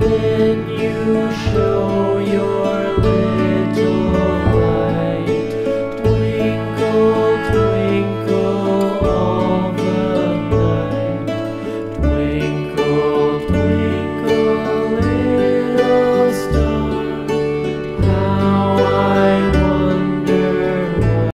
then you show your lips.